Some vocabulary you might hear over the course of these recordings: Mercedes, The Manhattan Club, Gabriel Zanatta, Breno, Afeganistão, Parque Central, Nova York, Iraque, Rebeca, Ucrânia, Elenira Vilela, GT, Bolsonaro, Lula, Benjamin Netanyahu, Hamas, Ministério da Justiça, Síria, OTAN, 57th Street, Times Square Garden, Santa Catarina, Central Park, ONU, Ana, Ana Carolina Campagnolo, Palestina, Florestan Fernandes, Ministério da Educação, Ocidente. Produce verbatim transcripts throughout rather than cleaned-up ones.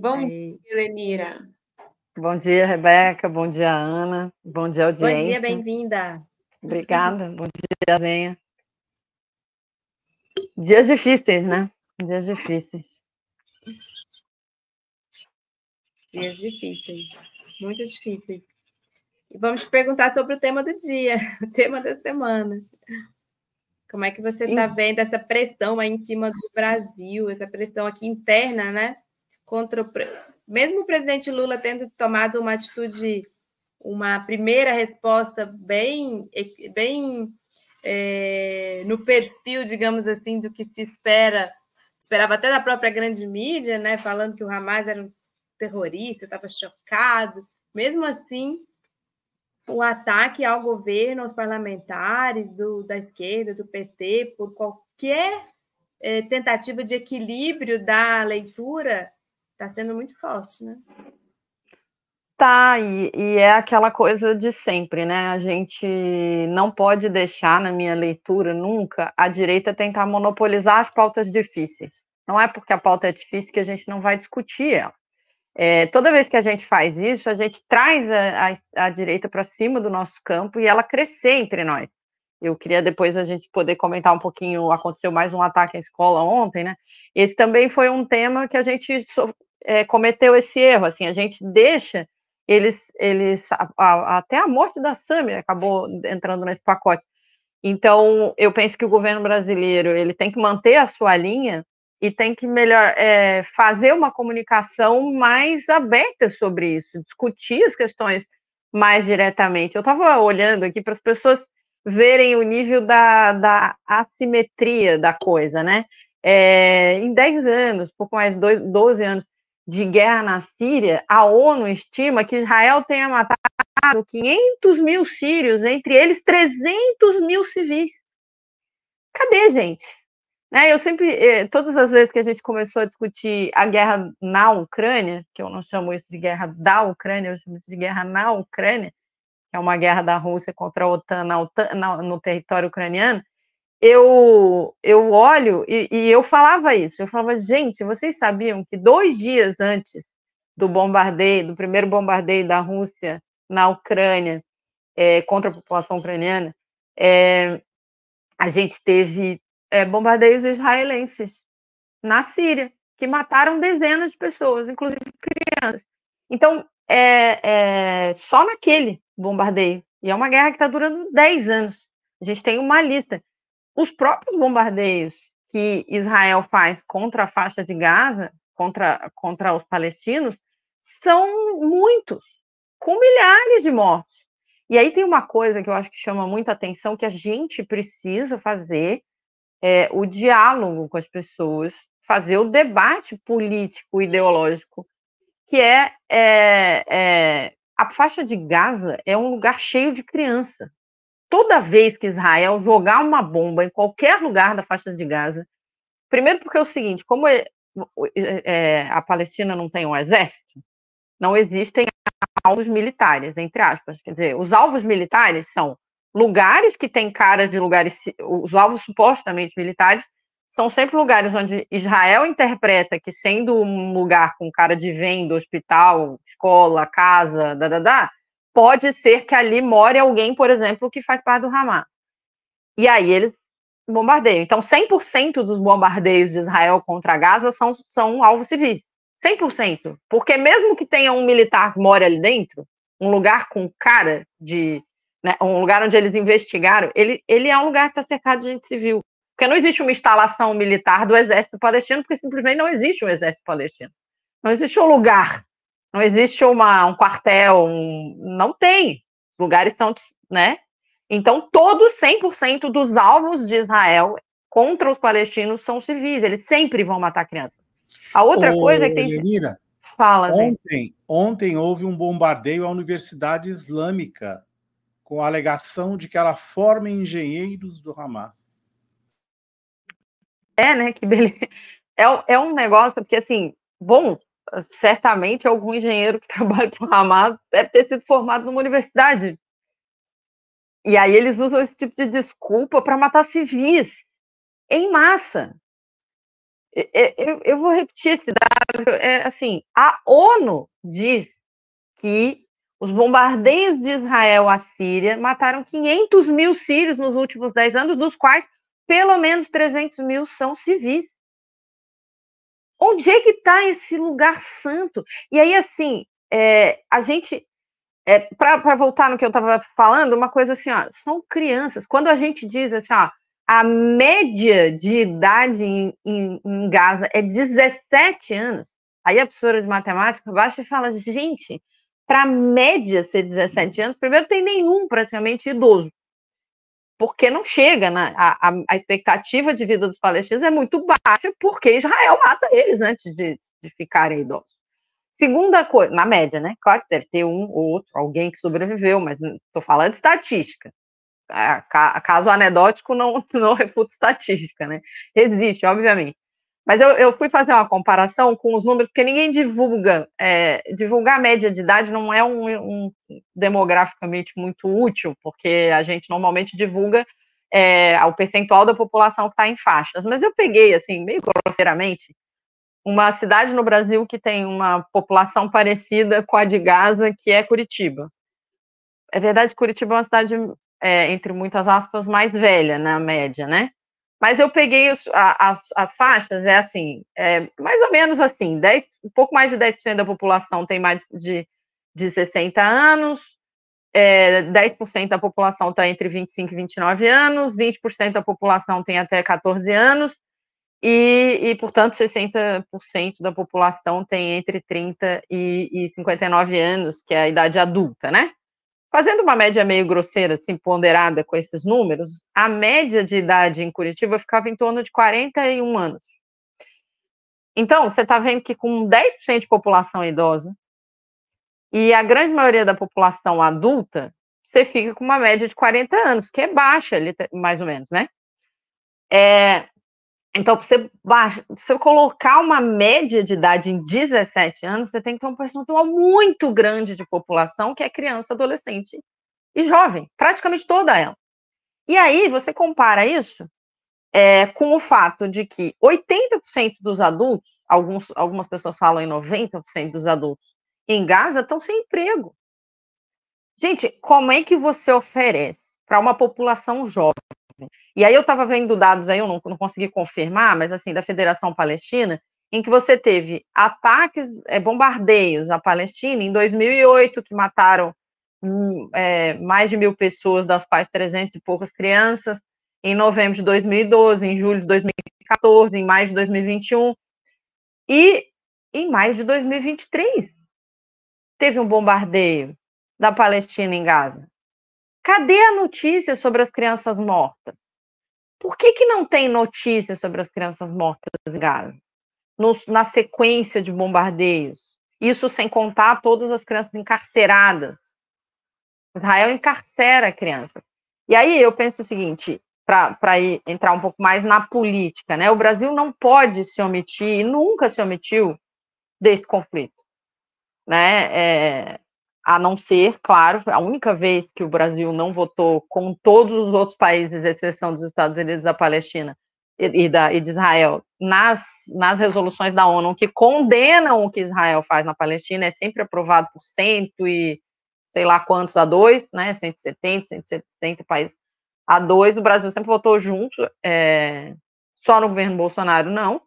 Bom dia, Elenira. Bom dia, Rebeca. Bom dia, Ana. Bom dia, audiência. Bom dia, bem-vinda. Obrigada. Bom dia, Zenha. Dias difíceis, né? Dias difíceis. Dias difíceis. Muito difíceis. E vamos te perguntar sobre o tema do dia, o tema da semana. Como é que você está vendo essa pressão aí em cima do Brasil, essa pressão aqui interna, né? Contra o... Mesmo o presidente Lula tendo tomado uma atitude, uma primeira resposta bem, bem é, no perfil, digamos assim, do que se espera, esperava até da própria grande mídia, né? Falando que o Hamas era um terrorista, estava chocado. Mesmo assim, o ataque ao governo, aos parlamentares do, da esquerda, do P T, por qualquer é, tentativa de equilíbrio da leitura... Está sendo muito forte, né? Tá, e, e é aquela coisa de sempre, né? A gente não pode deixar, na minha leitura, nunca, a direita tentar monopolizar as pautas difíceis. Não é porque a pauta é difícil que a gente não vai discutir ela. É, toda vez que a gente faz isso, a gente traz a, a, a direita para cima do nosso campo e ela crescer entre nós. Eu queria depois a gente poder comentar um pouquinho, aconteceu mais um ataque à escola ontem, né? Esse também foi um tema que a gente... É, cometeu esse erro, assim, a gente deixa eles, eles a, a, até a morte da Samia acabou entrando nesse pacote. Então, eu penso que o governo brasileiro, ele tem que manter a sua linha e tem que melhor é, fazer uma comunicação mais aberta sobre isso, discutir as questões mais diretamente. Eu estava olhando aqui para as pessoas verem o nível da, da assimetria da coisa, né? É, em dez anos, pouco mais dois, doze anos, de guerra na Síria, a ONU estima que Israel tenha matado quinhentos mil sírios, entre eles trezentos mil civis. Cadê, gente? Né, eu sempre, todas as vezes que a gente começou a discutir a guerra na Ucrânia, que eu não chamo isso de guerra da Ucrânia, eu chamo isso de guerra na Ucrânia, que é uma guerra da Rússia contra a OTAN, na OTAN na, no território ucraniano, Eu, eu olho e, e eu falava isso, eu falava, gente, vocês sabiam que dois dias antes do bombardeio, do primeiro bombardeio da Rússia na Ucrânia, é, contra a população ucraniana, é, a gente teve é, bombardeios israelenses na Síria, que mataram dezenas de pessoas, inclusive crianças. Então, é, é, só naquele bombardeio, e é uma guerra que está durando dez anos, a gente tem uma lista. Os próprios bombardeios que Israel faz contra a faixa de Gaza, contra, contra os palestinos, são muitos, com milhares de mortes. E aí tem uma coisa que eu acho que chama muita atenção, que a gente precisa fazer é, o diálogo com as pessoas, fazer o debate político, ideológico, que é, é, é a faixa de Gaza é um lugar cheio de criança. Toda vez que Israel jogar uma bomba em qualquer lugar da faixa de Gaza, primeiro porque é o seguinte, como é, é, a Palestina não tem um exército, não existem alvos militares, entre aspas. Quer dizer, os alvos militares são lugares que têm cara de lugares... Os alvos supostamente militares são sempre lugares onde Israel interpreta que, sendo um lugar com cara de venda, hospital, escola, casa, dadadá, pode ser que ali more alguém, por exemplo, que faz parte do Hamas. E aí eles bombardeiam. Então, cem por cento dos bombardeios de Israel contra Gaza são, são alvos civis. cem por cento. Porque mesmo que tenha um militar que mora ali dentro, um lugar com cara de... Né, um lugar onde eles investigaram, ele, ele é um lugar que está cercado de gente civil. Porque não existe uma instalação militar do exército palestino, porque simplesmente não existe um exército palestino. Não existe um lugar... Não existe uma, um quartel, um, não tem. Os lugares estão, né? Então, todos, cem por cento dos alvos de Israel contra os palestinos são civis. Eles sempre vão matar crianças. A outra Ô, coisa é que tem... Elenira, Fala, ontem, gente. Ontem houve um bombardeio à Universidade Islâmica com a alegação de que ela forma engenheiros do Hamas. É, né? Que beleza. É, é um negócio, porque assim, bom... certamente algum engenheiro que trabalha para o Hamas deve ter sido formado numa universidade. E aí eles usam esse tipo de desculpa para matar civis em massa. eu, eu vou repetir esse dado, é assim, a ONU diz que os bombardeios de Israel à Síria mataram quinhentos mil sírios nos últimos dez anos, dos quais pelo menos trezentos mil são civis. Onde é que está esse lugar santo? E aí, assim, é, a gente... É, para voltar no que eu estava falando, uma coisa assim, ó, são crianças. Quando a gente diz assim, ó, a média de idade em, em, em Gaza é dezessete anos, aí a professora de matemática baixa e fala, gente, para a média ser dezessete anos, primeiro tem nenhum praticamente idoso, porque não chega, né? a, a, a expectativa de vida dos palestinos é muito baixa, porque Israel mata eles antes de, de ficarem idosos. Segunda coisa, na média, né? Claro que deve ter um ou outro, alguém que sobreviveu, mas estou falando de estatística. Caso anedótico não, não refuta estatística, né? Existe, obviamente. Mas eu, eu fui fazer uma comparação com os números, porque ninguém divulga. É, divulgar a média de idade não é um, um demograficamente muito útil, porque a gente normalmente divulga é, o percentual da população que está em faixas. Mas eu peguei, assim, meio grosseiramente, uma cidade no Brasil que tem uma população parecida com a de Gaza, que é Curitiba. É verdade que Curitiba é uma cidade, é, entre muitas aspas, mais velha, na média, né? Mas eu peguei os, a, as, as faixas, é assim, é, mais ou menos assim, dez, um pouco mais de dez por cento da população tem mais de, de sessenta anos, é, dez por cento da população está entre vinte e cinco e vinte e nove anos, vinte por cento da população tem até catorze anos, E, e, portanto, sessenta por cento da população tem entre trinta e cinquenta e nove anos, que é a idade adulta, né? Fazendo uma média meio grosseira, assim, ponderada com esses números, a média de idade em Curitiba ficava em torno de quarenta e um anos. Então, você está vendo que com dez por cento de população idosa e a grande maioria da população adulta, você fica com uma média de quarenta anos, que é baixa, mais ou menos, né? É... Então, para você, você colocar uma média de idade em dezessete anos, você tem que ter um percentual muito grande de população, que é criança, adolescente e jovem, praticamente toda ela. E aí, você compara isso é, com o fato de que oitenta por cento dos adultos, alguns, algumas pessoas falam em noventa por cento dos adultos em Gaza, estão sem emprego. Gente, como é que você oferece para uma população jovem? E aí eu estava vendo dados aí, eu não, não consegui confirmar, mas assim, da Federação Palestina, em que você teve ataques, é, bombardeios à Palestina em dois mil e oito, que mataram é, mais de mil pessoas, das quais trezentas e poucas crianças, em novembro de dois mil e doze, em julho de dois mil e quatorze, em maio de dois mil e vinte e um, e em maio de dois mil e vinte e três teve um bombardeio da Palestina em Gaza. Cadê a notícia sobre as crianças mortas? Por que que não tem notícia sobre as crianças mortas em Gaza? No, na sequência de bombardeios. Isso sem contar todas as crianças encarceradas. Israel encarcera crianças. E aí eu penso o seguinte, para entrar um pouco mais na política, né? O Brasil não pode se omitir, e nunca se omitiu, desse conflito, né? É... A não ser, claro, a única vez que o Brasil não votou com todos os outros países, exceção dos Estados Unidos, da Palestina e, e, da, e de Israel, nas, nas resoluções da ONU que condenam o que Israel faz na Palestina, é sempre aprovado por cento e sei lá quantos a dois, né, cento e setenta, cento e sessenta países a dois, o Brasil sempre votou junto, é, só no governo Bolsonaro não.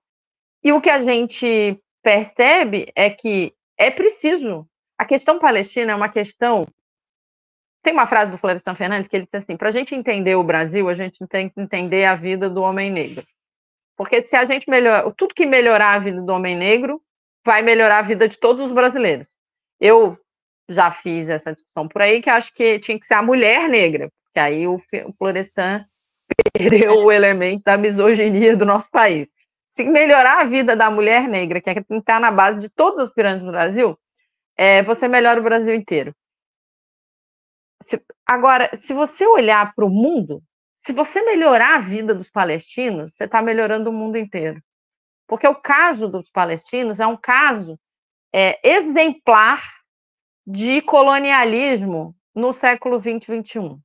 E o que a gente percebe é que é preciso. A questão palestina é uma questão... Tem uma frase do Florestan Fernandes que ele diz assim, para a gente entender o Brasil, a gente tem que entender a vida do homem negro. Porque se a gente melhorar... Tudo que melhorar a vida do homem negro vai melhorar a vida de todos os brasileiros. Eu já fiz essa discussão por aí, que acho que tinha que ser a mulher negra, porque aí o Florestan perdeu o elemento da misoginia do nosso país. Se melhorar a vida da mulher negra, que é que está na base de todas as pirâmides do Brasil, É, você melhora o Brasil inteiro. Se, agora, se você olhar para o mundo, se você melhorar a vida dos palestinos, você está melhorando o mundo inteiro. Porque o caso dos palestinos é um caso é, exemplar de colonialismo no século vinte e vinte e um.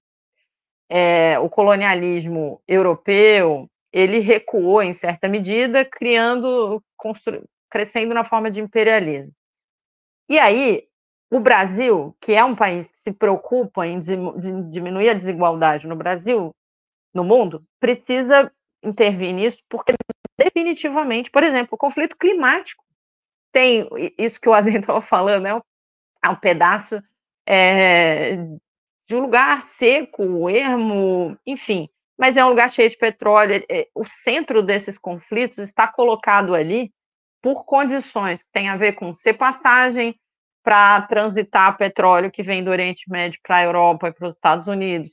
É, o colonialismo europeu, ele recuou em certa medida, criando, constru... crescendo na forma de imperialismo. E aí, o Brasil, que é um país que se preocupa em diminuir a desigualdade no Brasil, no mundo, precisa intervir nisso, porque definitivamente, por exemplo, o conflito climático tem, isso que o Azen estava falando, é um, é um pedaço é, de um lugar seco, ermo, enfim, mas é um lugar cheio de petróleo. O centro desses conflitos está colocado ali por condições que têm a ver com passagem para transitar petróleo que vem do Oriente Médio para a Europa e para os Estados Unidos,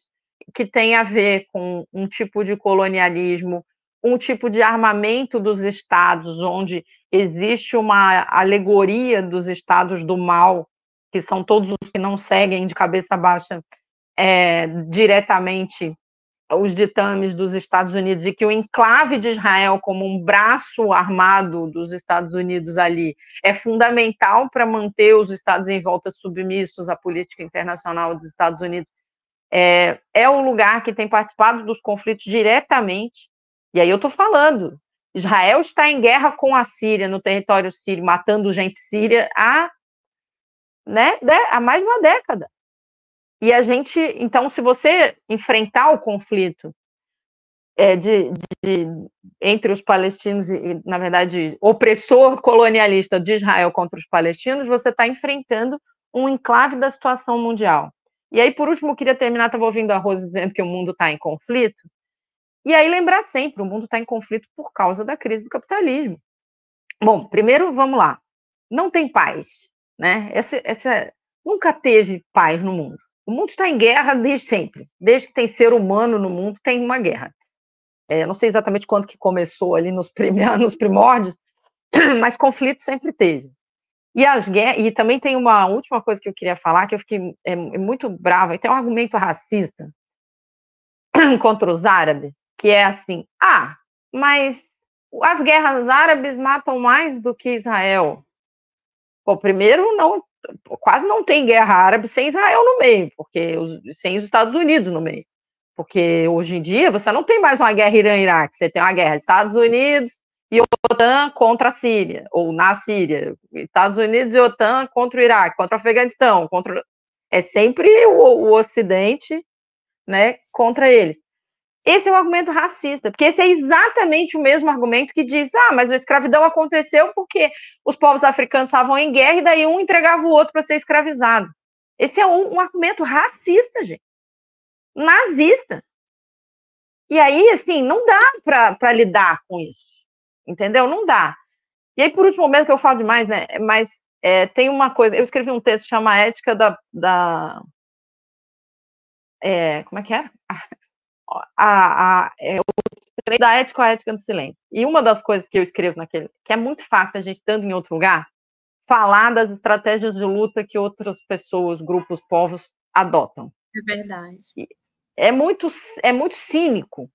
que tem a ver com um tipo de colonialismo, um tipo de armamento dos estados, onde existe uma alegoria dos estados do mal, que são todos os que não seguem de cabeça baixa é, diretamente os ditames dos Estados Unidos, e que o enclave de Israel como um braço armado dos Estados Unidos ali é fundamental para manter os estados em volta submissos à política internacional dos Estados Unidos, é, é o lugar que tem participado dos conflitos diretamente. E aí eu estou falando, Israel está em guerra com a Síria, no território sírio, matando gente síria há, né, há mais de uma década. E a gente, então, se você enfrentar o conflito é, de, de, entre os palestinos e, na verdade, opressor colonialista de Israel contra os palestinos, você está enfrentando um enclave da situação mundial. E aí, por último, eu queria terminar, estava ouvindo a Rose dizendo que o mundo está em conflito, e aí lembrar sempre, o mundo está em conflito por causa da crise do capitalismo. Bom, primeiro, vamos lá, não tem paz, né? Essa, essa, nunca teve paz no mundo. O mundo está em guerra desde sempre. Desde que tem ser humano no mundo, tem uma guerra. É, não sei exatamente quando que começou ali nos, prim... nos primórdios, mas conflito sempre teve. E, as guerras... e também tem uma última coisa que eu queria falar, que eu fiquei é, muito brava, e tem um argumento racista contra os árabes, que é assim, ah, mas as guerras árabes matam mais do que Israel. Bom, primeiro, não... quase não tem guerra árabe sem Israel no meio, porque os, sem os Estados Unidos no meio, porque hoje em dia você não tem mais uma guerra Irã-Iraque, você tem uma guerra Estados Unidos e OTAN contra a Síria, ou na Síria, Estados Unidos e OTAN contra o Iraque, contra o Afeganistão, contra... é sempre o, o Ocidente, né, contra eles. Esse é um argumento racista, porque esse é exatamente o mesmo argumento que diz, ah, mas a escravidão aconteceu porque os povos africanos estavam em guerra e daí um entregava o outro para ser escravizado. Esse é um, um argumento racista, gente. Nazista. E aí, assim, não dá para lidar com isso. Entendeu? Não dá. E aí, por último, mesmo que eu falo demais, né, mas é, tem uma coisa, eu escrevi um texto que chama Ética da... da é, como é que é? A, a, é, o, da ética, a ética do silêncio. E uma das coisas que eu escrevo naquele, que é muito fácil a gente, estando em outro lugar, falar das estratégias de luta que outras pessoas, grupos, povos adotam. É verdade. É muito, é muito cínico.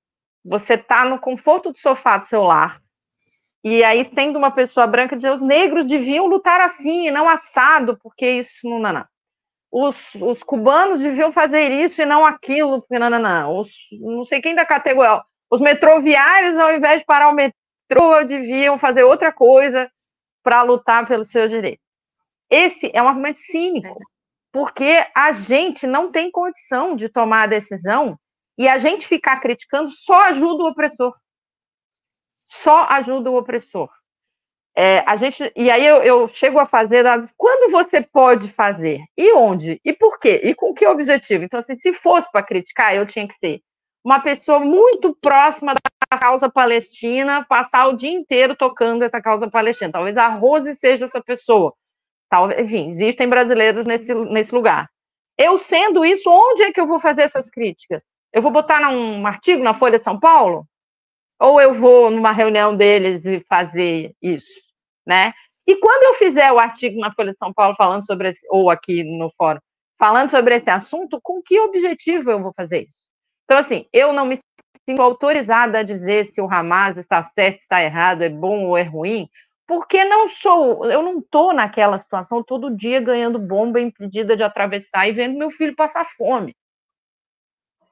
Você está no conforto do sofá do seu lar, e aí, sendo uma pessoa branca, dizer, os negros deviam lutar assim, e não assado, porque isso não dá nada. Os, os cubanos deviam fazer isso e não aquilo, porque não, não, não. Os, não sei quem da categoria, os metroviários, ao invés de parar o metrô, deviam fazer outra coisa para lutar pelos seus direitos. Esse é um argumento cínico, porque a gente não tem condição de tomar a decisão, e a gente ficar criticando só ajuda o opressor. Só ajuda o opressor. É, a gente, e aí eu, eu chego a fazer dados, quando você pode fazer, e onde, e por quê, e com que objetivo. Então, assim, se fosse para criticar, eu tinha que ser uma pessoa muito próxima da causa palestina, passar o dia inteiro tocando essa causa palestina. Talvez a Rose seja essa pessoa. Talvez, enfim, existem brasileiros nesse, nesse lugar. Eu sendo isso, onde é que eu vou fazer essas críticas? Eu vou botar num artigo na Folha de São Paulo? Ou eu vou numa reunião deles e fazer isso? Né? E quando eu fizer o artigo na Folha de São Paulo falando sobre esse, ou aqui no fórum, falando sobre esse assunto, com que objetivo eu vou fazer isso? Então, assim, eu não me sinto autorizada a dizer se o Hamas está certo, está errado, é bom ou é ruim, porque não sou, eu não estou naquela situação todo dia ganhando bomba impedida de atravessar e vendo meu filho passar fome.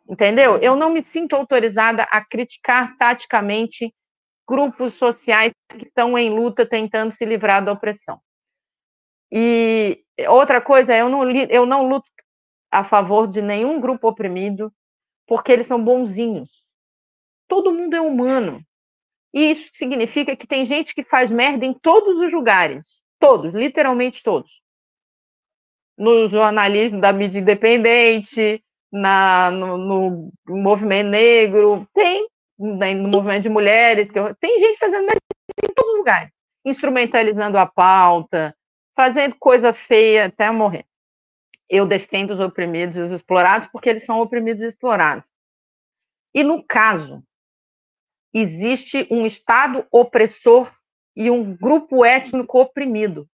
Entendeu? Eu não me sinto autorizada a criticar taticamente grupos sociais que estão em luta tentando se livrar da opressão. E outra coisa, eu não, eu não luto a favor de nenhum grupo oprimido porque eles são bonzinhos. Todo mundo é humano. E isso significa que tem gente que faz merda em todos os lugares. Todos, literalmente todos. No jornalismo da mídia independente, na, no, no movimento negro, tem, no movimento de mulheres, tem gente fazendo merda em todos os lugares, instrumentalizando a pauta, fazendo coisa feia até morrer. Eu defendo os oprimidos e os explorados porque eles são oprimidos e explorados. E no caso, existe um Estado opressor e um grupo étnico oprimido,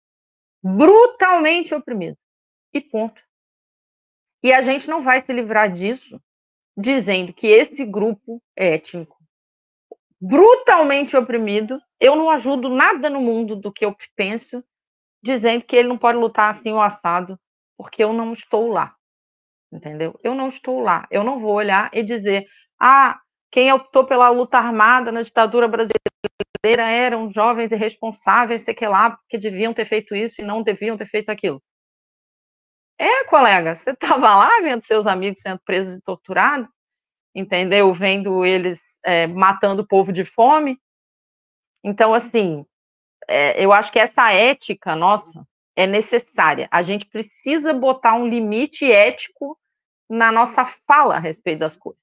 brutalmente oprimido, e ponto. E a gente não vai se livrar disso dizendo que esse grupo étnico brutalmente oprimido, eu não ajudo nada no mundo do que eu penso, dizendo que ele não pode lutar assim o assado, porque eu não estou lá, entendeu? Eu não estou lá, eu não vou olhar e dizer, ah, quem optou pela luta armada na ditadura brasileira eram jovens irresponsáveis, sei que lá, porque deviam ter feito isso e não deviam ter feito aquilo. É, colega, você estava lá vendo seus amigos sendo presos e torturados, entendeu? Vendo eles é, matando o povo de fome. Então, assim, é, eu acho que essa ética nossa é necessária. A gente precisa botar um limite ético na nossa fala a respeito das coisas,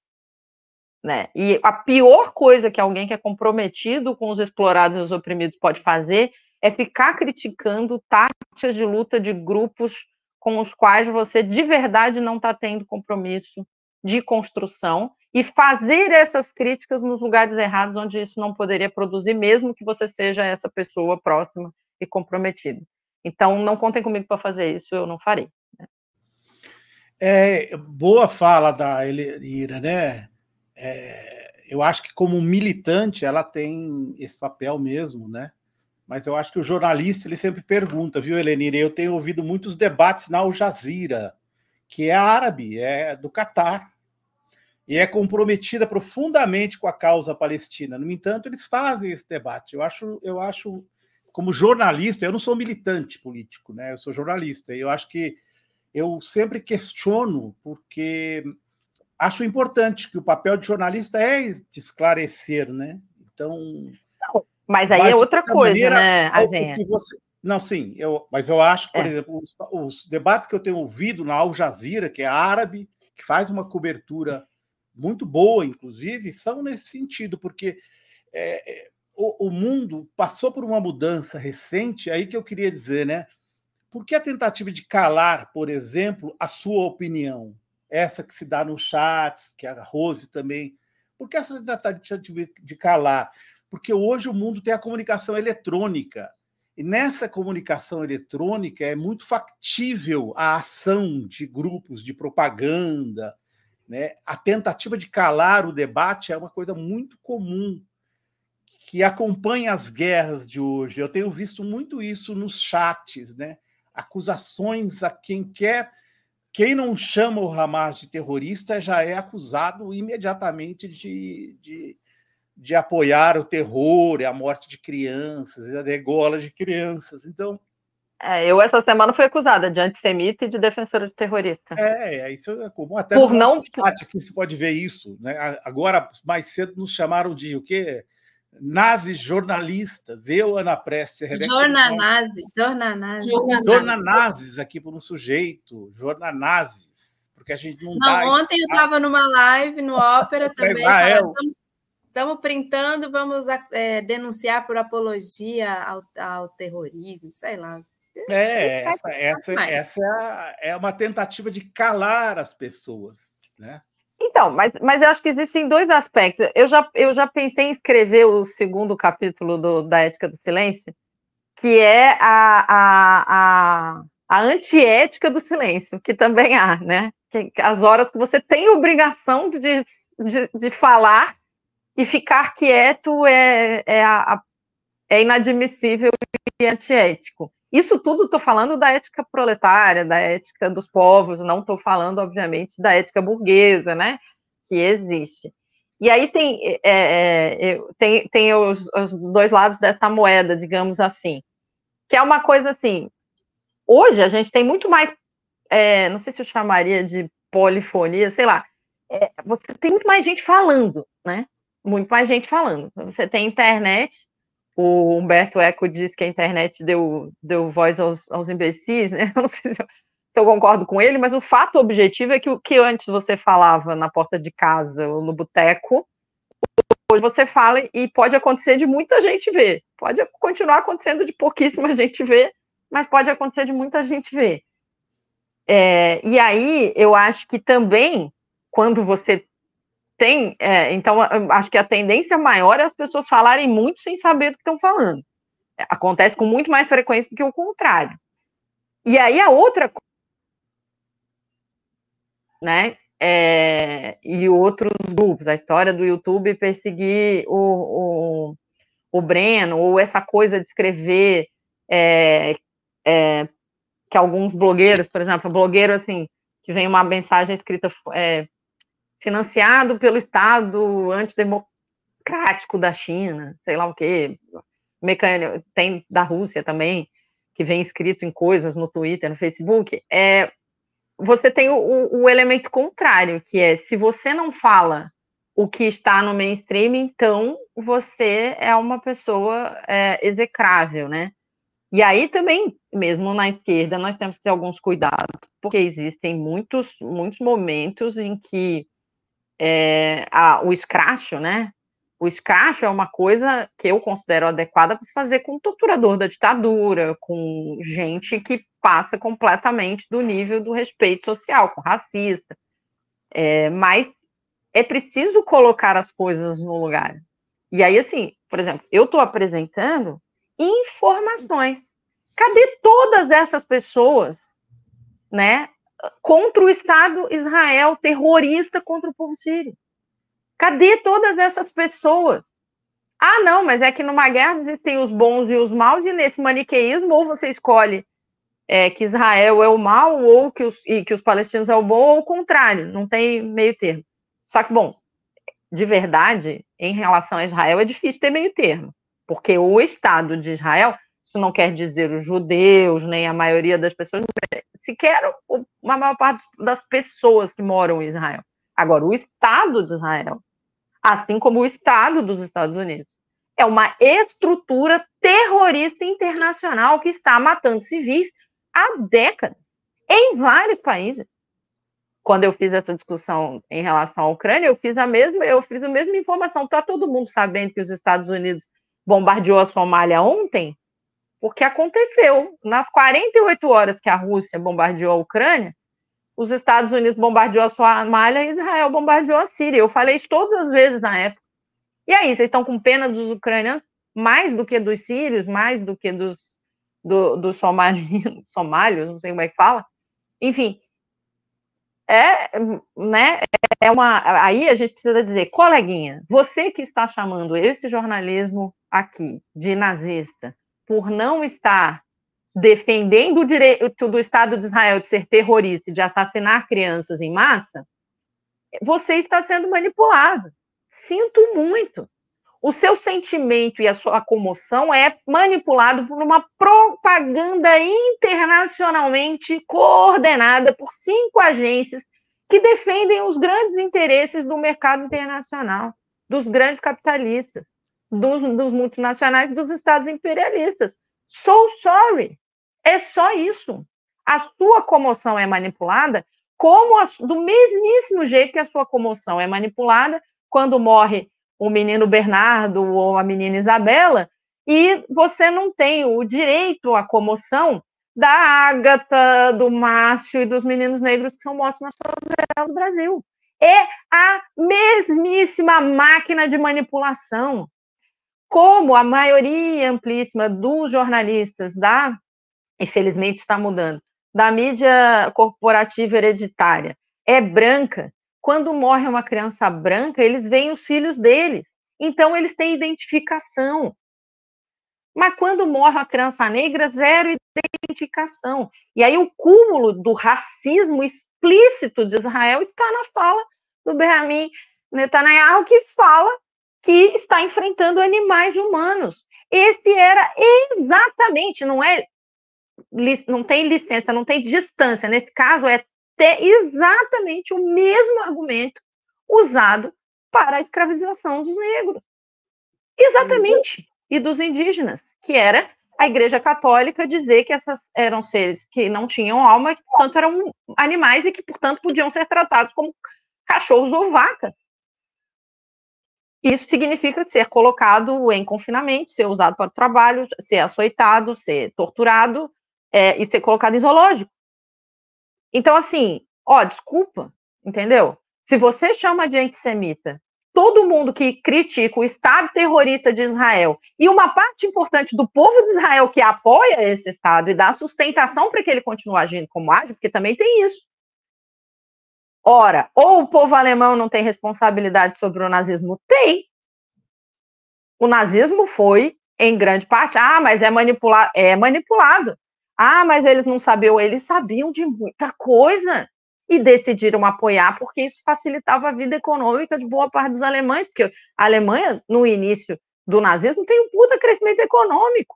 né? E a pior coisa que alguém que é comprometido com os explorados e os oprimidos pode fazer é ficar criticando táticas de luta de grupos com os quais você de verdade não está tendo compromisso de construção, e fazer essas críticas nos lugares errados onde isso não poderia produzir, mesmo que você seja essa pessoa próxima e comprometida. Então, não contem comigo para fazer isso, eu não farei. É, boa fala da Elenira, né? É, eu acho que como militante ela tem esse papel mesmo, né? Mas eu acho que o jornalista ele sempre pergunta, viu, Elenira? Eu tenho ouvido muitos debates na Al Jazeera, que é árabe, é do Catar, e é comprometida profundamente com a causa palestina. No entanto, eles fazem esse debate. Eu acho, eu acho, como jornalista, eu não sou militante político, né? Eu sou jornalista. E eu acho que eu sempre questiono, porque acho importante que o papel de jornalista é de esclarecer, né? Então. Mas aí mas é outra coisa, maneira, né, Azenha? Você... Não, sim, eu... mas eu acho, por é. exemplo, os, os debates que eu tenho ouvido na Al Jazeera, que é árabe, que faz uma cobertura muito boa, inclusive, são nesse sentido, porque é, o, o mundo passou por uma mudança recente, aí que eu queria dizer, né? Por que a tentativa de calar, por exemplo, a sua opinião? Essa que se dá nos chats, que a Rose também. Por que essa tentativa de calar? Porque hoje o mundo tem a comunicação eletrônica, e nessa comunicação eletrônica é muito factível a ação de grupos de propaganda, né? A tentativa de calar o debate é uma coisa muito comum, que acompanha as guerras de hoje. Eu tenho visto muito isso nos chats, né? Acusações a quem quer... Quem não chama o Hamas de terrorista já é acusado imediatamente de... de de apoiar o terror e a morte de crianças, e a degola de crianças. Então, é, eu, essa semana, fui acusada de antissemita e de defensora de terrorista. É, isso é comum. Até por não... aqui se pode ver isso, né? Agora, mais cedo, nos chamaram de o quê? Nazis jornalistas. Eu, Ana Prece, Rebeca... Jornanazes. Jornanazes. Jornanazes aqui por um sujeito. Jornanazes. Porque a gente não, não dá... Ontem eu estava numa live, no Ópera também, falando... Estamos printando, vamos é, denunciar por apologia ao, ao terrorismo, sei lá. É, essa, essa, essa é uma tentativa de calar as pessoas, né? Então, mas, mas eu acho que existem dois aspectos. Eu já, eu já pensei em escrever o segundo capítulo do, da Ética do Silêncio, que é a, a, a, a antiética do silêncio, que também há, né? Que, as horas que você tem obrigação de, de, de falar. E ficar quieto é, é, a, é inadmissível e antiético. Isso tudo estou falando da ética proletária, da ética dos povos, não estou falando, obviamente, da ética burguesa, né? que existe. E aí tem, é, é, tem, tem os, os dois lados dessa moeda, digamos assim, que é uma coisa assim, hoje a gente tem muito mais, é, não sei se eu chamaria de polifonia, sei lá, é, você tem muito mais gente falando, né? Muito mais gente falando. Você tem internet, o Humberto Eco diz que a internet deu, deu voz aos, aos imbecis, né? Não sei se eu, se eu concordo com ele, mas o fato objetivo é que o que antes você falava na porta de casa ou no boteco, hoje você fala e pode acontecer de muita gente ver. Pode continuar acontecendo de pouquíssima gente ver, mas pode acontecer de muita gente ver. É, e aí, eu acho que também, quando você tem... É, então, acho que a tendência maior é as pessoas falarem muito sem saber do que estão falando. Acontece com muito mais frequência do que o contrário. E aí, a outra coisa, né, é, e outros grupos, a história do YouTube perseguir o, o, o Breno, ou essa coisa de escrever é, é, que alguns blogueiros, por exemplo, um blogueiro assim, que vem uma mensagem escrita é, financiado pelo Estado antidemocrático da China, sei lá o quê, mecânico, tem da Rússia também, que vem escrito em coisas no Twitter, no Facebook, é... você tem o, o elemento contrário, que é, se você não fala o que está no mainstream, então você é uma pessoa é, execrável, né? E aí também, mesmo na esquerda, nós temos que ter alguns cuidados, porque existem muitos, muitos momentos em que é, a, o escracho, né? O escracho é uma coisa que eu considero adequada para se fazer com o torturador da ditadura, com gente que passa completamente do nível do respeito social, com racista. É, mas é preciso colocar as coisas no lugar. E aí, assim, por exemplo, eu estou apresentando informações. Cadê todas essas pessoas, né, contra o Estado Israel, terrorista contra o povo sírio? Cadê todas essas pessoas? Ah, não, mas é que numa guerra existem os bons e os maus, e nesse maniqueísmo, ou você escolhe é, que Israel é o mal, ou que os, e que os palestinos é o bom, ou o contrário, não tem meio termo. Só que, bom, de verdade, em relação a Israel, é difícil ter meio termo, porque o Estado de Israel, isso não quer dizer os judeus, nem a maioria das pessoas, sequer a maior parte das pessoas que moram em Israel. Agora, o Estado de Israel, assim como o Estado dos Estados Unidos, é uma estrutura terrorista internacional que está matando civis há décadas, em vários países. Quando eu fiz essa discussão em relação à Ucrânia, eu fiz a mesma, eu fiz a mesma informação. Está todo mundo sabendo que os Estados Unidos bombardeou a Somália ontem? Porque aconteceu. Nas quarenta e oito horas que a Rússia bombardeou a Ucrânia, os Estados Unidos bombardeou a Somália e Israel bombardeou a Síria. Eu falei isso todas as vezes na época. E aí, vocês estão com pena dos ucranianos mais do que dos sírios, mais do que dos, do, dos somalinos, somálios, não sei como é que fala. Enfim, é, né, é uma, aí a gente precisa dizer, coleguinha, você que está chamando esse jornalismo aqui de nazista por não estar defendendo o direito do Estado de Israel de ser terrorista e de assassinar crianças em massa, você está sendo manipulado. Sinto muito. O seu sentimento e a sua comoção é manipulado por uma propaganda internacionalmente coordenada por cinco agências que defendem os grandes interesses do mercado internacional, dos grandes capitalistas, dos, dos multinacionais e dos estados imperialistas. So sorry. É só isso. A sua comoção é manipulada como a, do mesmíssimo jeito que a sua comoção é manipulada quando morre o menino Bernardo ou a menina Isabela, e você não tem o direito à comoção da Ágata, do Márcio e dos meninos negros que são mortos na favela do Brasil. É a mesmíssima máquina de manipulação. Como a maioria amplíssima dos jornalistas da, infelizmente está mudando, da mídia corporativa hereditária é branca, quando morre uma criança branca, eles veem os filhos deles. Então, eles têm identificação. Mas quando morre uma criança negra, zero identificação. E aí o cúmulo do racismo explícito de Israel está na fala do Benjamin Netanyahu, que fala que está enfrentando animais humanos. Esse era exatamente, não é, não tem licença, não tem distância, nesse caso é ter exatamente o mesmo argumento usado para a escravização dos negros. Exatamente. E dos indígenas, que era a Igreja Católica dizer que essas eram seres que não tinham alma, que, portanto, eram animais e que, portanto, podiam ser tratados como cachorros ou vacas. Isso significa ser colocado em confinamento, ser usado para o trabalho, ser açoitado, ser torturado é, e ser colocado em zoológico. Então, assim, ó, desculpa, entendeu? Se você chama de antissemita todo mundo que critica o Estado terrorista de Israel e uma parte importante do povo de Israel que apoia esse Estado e dá sustentação para que ele continue agindo como age, porque também tem isso. Ora, ou o povo alemão não tem responsabilidade sobre o nazismo? Tem. O nazismo foi, em grande parte, ah, mas é manipulado. É manipulado. Ah, mas eles não sabiam. Eles sabiam de muita coisa. E decidiram apoiar, porque isso facilitava a vida econômica de boa parte dos alemães, porque a Alemanha, no início do nazismo, tem um puta crescimento econômico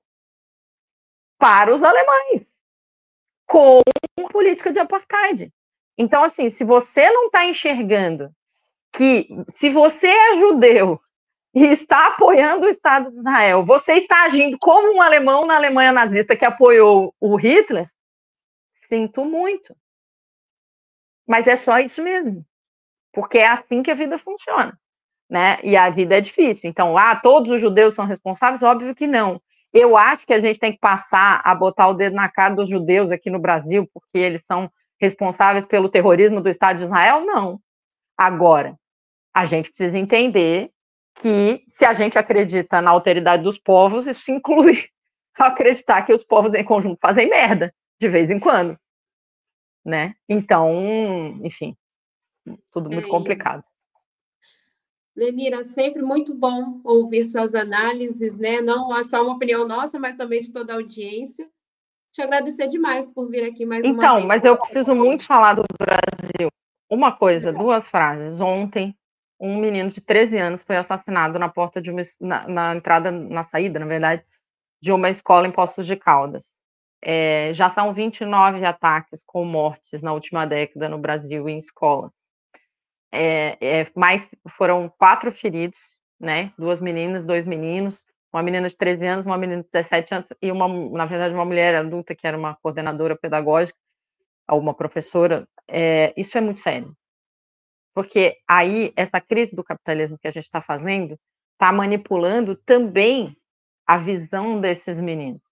para os alemães, com a política de apartheid. Então, assim, se você não está enxergando que, se você é judeu e está apoiando o Estado de Israel, você está agindo como um alemão na Alemanha nazista que apoiou o Hitler, sinto muito. Mas é só isso mesmo, porque é assim que a vida funciona, né? E a vida é difícil. Então, ah, todos os judeus são responsáveis? Óbvio que não. Eu acho que a gente tem que passar a botar o dedo na cara dos judeus aqui no Brasil, porque eles são responsáveis pelo terrorismo do Estado de Israel? Não. Agora, a gente precisa entender que, se a gente acredita na alteridade dos povos, isso inclui acreditar que os povos em conjunto fazem merda, de vez em quando. Né? Então, enfim, tudo muito é complicado. Elenira, sempre muito bom ouvir suas análises, né? Não é só uma opinião nossa, mas também de toda a audiência. Te agradecer demais por vir aqui mais então, uma vez. Então, mas eu preciso muito falar do Brasil. Uma coisa, duas frases. Ontem, um menino de treze anos foi assassinado na porta de uma, na, na entrada, na saída, na verdade, de uma escola em Poços de Caldas. É, já são vinte e nove ataques com mortes na última década no Brasil em escolas. É, é, mais, foram quatro feridos, né? Duas meninas, dois meninos, uma menina de treze anos, uma menina de dezessete anos e, uma, na verdade, uma mulher adulta que era uma coordenadora pedagógica, uma professora. É, isso é muito sério. Porque aí, essa crise do capitalismo que a gente está fazendo está manipulando também a visão desses meninos.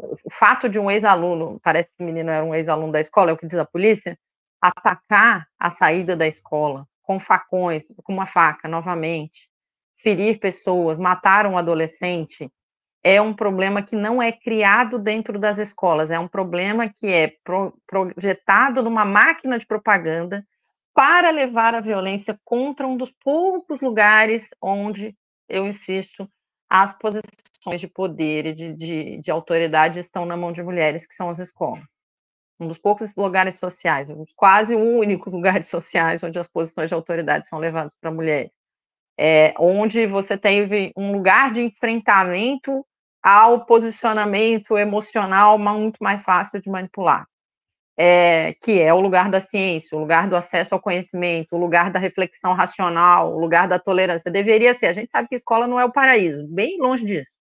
O fato de um ex-aluno, parece que o menino era um ex-aluno da escola, é o que diz a polícia, atacar a saída da escola com facões, com uma faca, novamente, ferir pessoas, matar um adolescente, é um problema que não é criado dentro das escolas, é um problema que é pro, projetado numa máquina de propaganda para levar a violência contra um dos poucos lugares onde, eu insisto, as posições de poder e de, de, de autoridade estão na mão de mulheres, que são as escolas. Um dos poucos lugares sociais, um dos quase únicos lugares sociais onde as posições de autoridade são levadas para mulheres. É, onde você teve um lugar de enfrentamento ao posicionamento emocional muito mais fácil de manipular. É, que é o lugar da ciência, o lugar do acesso ao conhecimento, o lugar da reflexão racional, o lugar da tolerância. Deveria ser. A gente sabe que escola não é o paraíso, bem longe disso.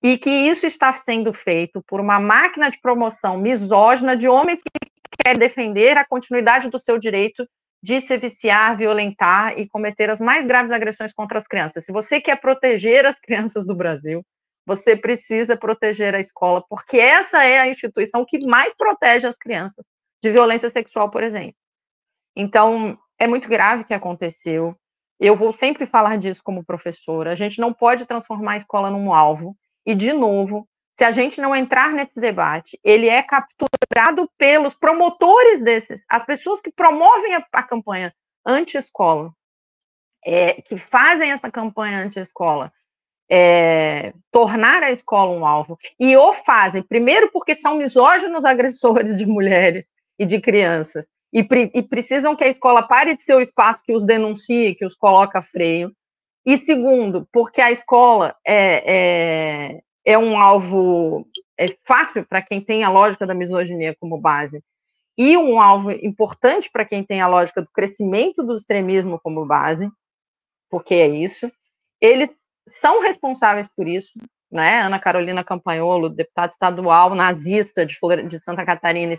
E que isso está sendo feito por uma máquina de promoção misógina de homens que querem defender a continuidade do seu direito de se viciar, violentar e cometer as mais graves agressões contra as crianças. Se você quer proteger as crianças do Brasil, você precisa proteger a escola, porque essa é a instituição que mais protege as crianças de violência sexual, por exemplo. Então, é muito grave o que aconteceu. Eu vou sempre falar disso como professora. A gente não pode transformar a escola num alvo. E, de novo, se a gente não entrar nesse debate, ele é capturado pelos promotores desses, as pessoas que promovem a, a campanha anti-escola, é, que fazem essa campanha anti-escola, É, tornar a escola um alvo, e o fazem, primeiro porque são misóginos agressores de mulheres e de crianças, e, pre e precisam que a escola pare de ser o espaço que os denuncie, que os coloca freio. E segundo, porque a escola é, é, é um alvo é fácil para quem tem a lógica da misoginia como base, e um alvo importante para quem tem a lógica do crescimento do extremismo como base, porque é isso, eles são responsáveis por isso, né? Ana Carolina Campagnolo, deputada estadual nazista de, de Santa Catarina,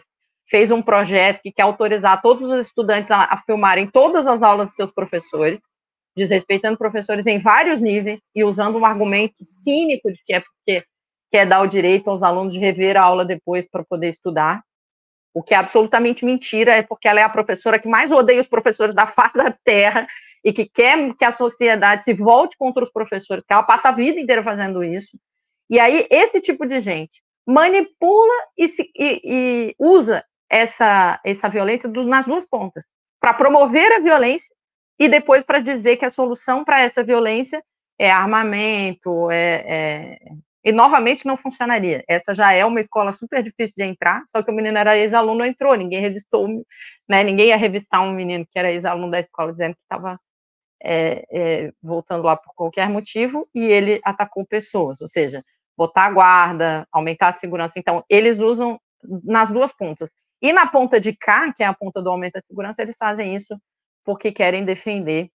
fez um projeto que quer autorizar todos os estudantes a, a filmarem todas as aulas de seus professores, desrespeitando professores em vários níveis e usando um argumento cínico de que é porque quer dar o direito aos alunos de rever a aula depois para poder estudar, o que é absolutamente mentira, é porque ela é a professora que mais odeia os professores da face da terra e que quer que a sociedade se volte contra os professores, que ela passa a vida inteira fazendo isso. E aí, esse tipo de gente manipula e, se, e, e usa essa, essa violência do, nas duas pontas, para promover a violência e depois para dizer que a solução para essa violência é armamento, é... é... E, novamente, não funcionaria. Essa já é uma escola super difícil de entrar, só que o menino era ex-aluno, entrou, ninguém revistou, né? Ninguém ia revistar um menino que era ex-aluno da escola, dizendo que estava é, é, voltando lá por qualquer motivo, e ele atacou pessoas, ou seja, botar a guarda, aumentar a segurança. Então, eles usam nas duas pontas. E na ponta de cá, que é a ponta do aumento da segurança, eles fazem isso porque querem defender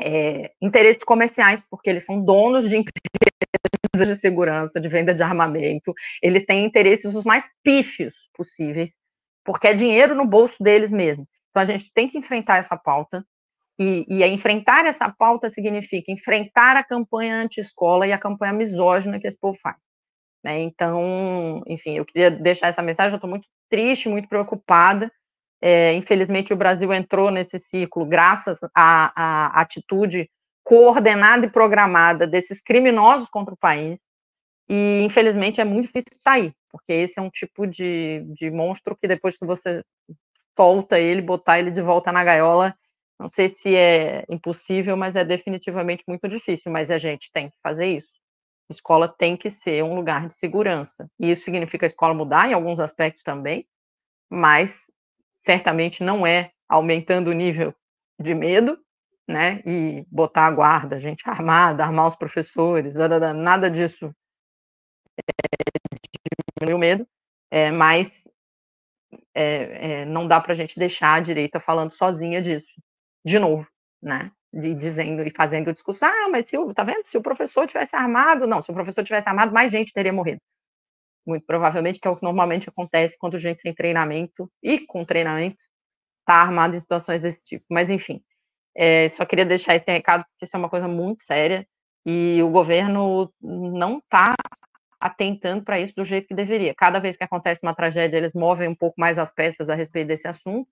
é, interesses comerciais, porque eles são donos de empresas de segurança, de venda de armamento, eles têm interesses os mais pífios possíveis, porque é dinheiro no bolso deles mesmo. Então, a gente tem que enfrentar essa pauta, e, e enfrentar essa pauta significa enfrentar a campanha anti-escola e a campanha misógina que esse povo faz. Né? Então, enfim, eu queria deixar essa mensagem, eu estou muito triste, muito preocupada. É, infelizmente, o Brasil entrou nesse ciclo graças à, à atitude coordenada e programada desses criminosos contra o país, e infelizmente é muito difícil sair, porque esse é um tipo de, de monstro que depois que você solta ele, botar ele de volta na gaiola, não sei se é impossível, mas é definitivamente muito difícil, mas a gente tem que fazer isso. A escola tem que ser um lugar de segurança, e isso significa a escola mudar em alguns aspectos também, mas certamente não é aumentando o nível de medo, né, e botar a guarda, gente armada, armar os professores, nada, nada disso é, diminuiu o medo, é, mas é, é, não dá para a gente deixar a direita falando sozinha disso, de novo, né, de, dizendo e fazendo o discurso, ah, mas se o, tá vendo, se o professor tivesse armado, não, se o professor tivesse armado, mais gente teria morrido, muito provavelmente, que é o que normalmente acontece quando gente sem treinamento e com treinamento está armado em situações desse tipo, mas enfim. É, só queria deixar esse recado, porque isso é uma coisa muito séria, e o governo não está atentando para isso do jeito que deveria. Cada vez que acontece uma tragédia, eles movem um pouco mais as peças a respeito desse assunto,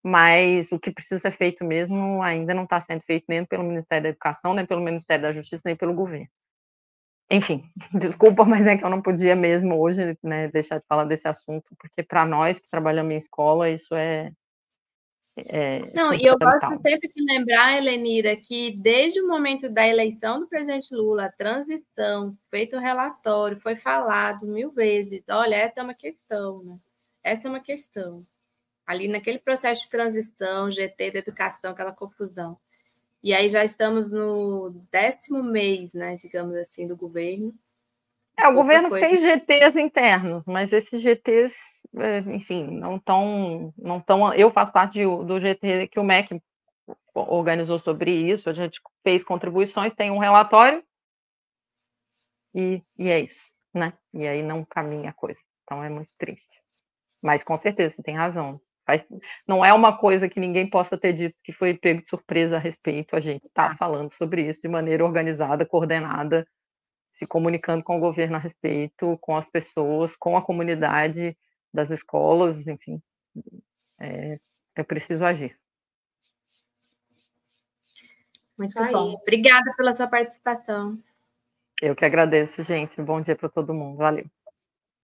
mas o que precisa ser feito mesmo ainda não está sendo feito nem pelo Ministério da Educação, nem pelo Ministério da Justiça, nem pelo governo. Enfim, desculpa, mas é que eu não podia mesmo hoje, né, deixar de falar desse assunto, porque para nós que trabalhamos em escola, isso é... É, não, e eu gosto sempre de lembrar, Elenira, que desde o momento da eleição do presidente Lula, a transição, feito o relatório, foi falado mil vezes, olha, essa é uma questão, né? Essa é uma questão. Ali naquele processo de transição, G T da educação, aquela confusão. E aí já estamos no décimo mês, né, digamos assim, do governo. É, o governo fez G Ts internos, mas esses G Ts, enfim, não estão... Não tão, eu faço parte do G T que o M E C organizou sobre isso, a gente fez contribuições, tem um relatório, e, e é isso, né? E aí não caminha a coisa, então é muito triste. Mas com certeza, você tem razão. Mas não é uma coisa que ninguém possa ter dito que foi pego de surpresa a respeito, a gente está falando sobre isso de maneira organizada, coordenada, se comunicando com o governo a respeito, com as pessoas, com a comunidade das escolas, enfim, é, é preciso agir. Muito Isso aí. Bom. Obrigada pela sua participação. Eu que agradeço, gente. Bom dia para todo mundo. Valeu.